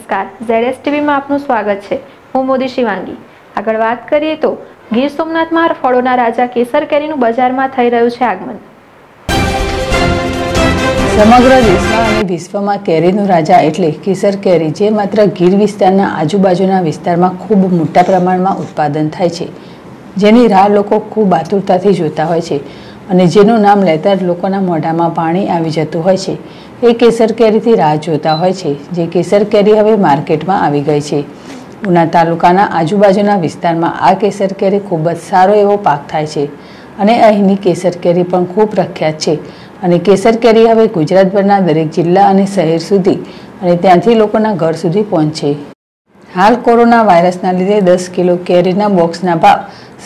ZSTV માં આપનું સ્વાગત છે। હું મોતી શિવાંગી। આગળ વાત કરીએ તો ગીર સોમનાથમાં ફળોના રાજા કેસર કેરીનું બજારમાં થઈ રહ્યું છે આગમન। સમગ્ર દેશમાં અને વિશ્વમાં કેરીનો રાજા એટલે કેસર કેરી, જે માત્ર ગીર વિસ્તારના આજુબાજુના વિસ્તારમાં ખૂબ મોટા પ્રમાણમાં ઉત્પાદન થાય છે, જેની રાહ લોકો ખૂબ આતુરતાથી જોતા હોય છે અને જેનું નામ લેતા જ લોકોના મોઢામાં પાણી આવી જતું હોય છે। એ કેસર કેરીથી રાહ જોતા હોય છે। જે કેસર કેરી હવે માર્કેટમાં આવી ગઈ છે। ઉના તાલુકાના આજુબાજુના વિસ્તારમાં આ કેસર કેરી ખૂબ જ સારો એવો પાક થાય છે અને અહીંની કેસર કેરી પણ ખૂબ પ્રખ્યાત છે અને કેસર કેરી હવે ગુજરાતભરના દરેક જિલ્લા અને શહેર સુધી અને ત્યાંથી લોકોના ઘર સુધી પહોંચે। હાલ કોરોના વાયરસના લીધે 10 કિલો કેરીના બોક્સના ભાવ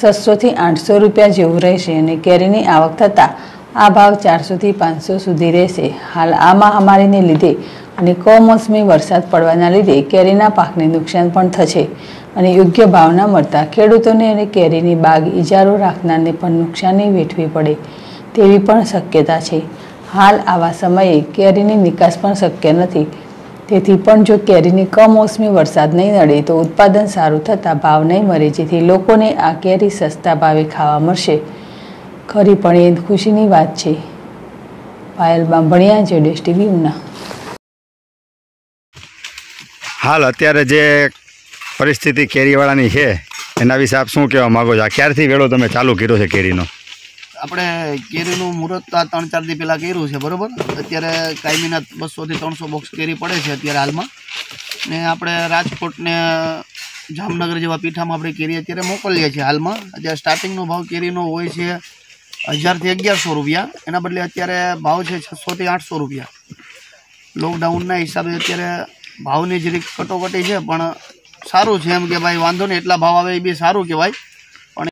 700 થી 800 રૂપિયા જેવું રહેશે અને કેરીની આવક થતાં આ ભાવ 400 થી 500 સુધી રહેશે। હાલ આ મહામારીને લીધે અને કમોસમી વરસાદ પડવાના લીધે કેરીના પાકને નુકસાન પણ થશે અને યોગ્ય ભાવ ન મળતા ખેડૂતોને અને કેરીની બાગ ઇજારો રાખનારને પણ નુકસાની વેઠવી પડે તેવી પણ શક્યતા છે। હાલ આવા સમયે કેરીની નિકાસ પણ શક્ય નથી, તેથી પણ જો કેરીની કમોસમી વરસાદ નહીં નડે તો ઉત્પાદન સારું થતાં ભાવ નહીં મળે, જેથી લોકોને આ કેરી સસ્તા ભાવે ખાવા મળશે। ખરી પણ એ ખુશીની વાત છે। પાયલ બાંભણિયા, ZSTV ઉના। હાલ અત્યારે જે પરિસ્થિતિ કેરીવાળાની છે એના વિશે આપ શું કહેવા માગો છો? આ ક્યારથી વેળો તમે ચાલુ કર્યો છે કેરીનો? આપણે કેરીનું મુહૂર્ત આ 3-4 દી પહેલાં કર્યું છે, બરાબર। અત્યારે કાયમીના 200 થી 300 બોક્સ કેરી પડે છે અત્યારે હાલમાં, ને આપણે રાજકોટ ને જામનગર જેવા પીઠામાં આપણે કેરી અત્યારે મોકલીએ છીએ હાલમાં। અત્યારે સ્ટાર્ટિંગનો ભાવ કેરીનો હોય છે 1000 થી 1100 રૂપિયા, એના બદલે અત્યારે ભાવ છે 600 થી 800 રૂપિયા। લોકડાઉનના હિસાબે અત્યારે ભાવની જરીક કટોકટી છે, પણ સારું છે એમ કે ભાઈ વાંધો નહીં, એટલા ભાવ આવે એ બી સારું કહેવાય।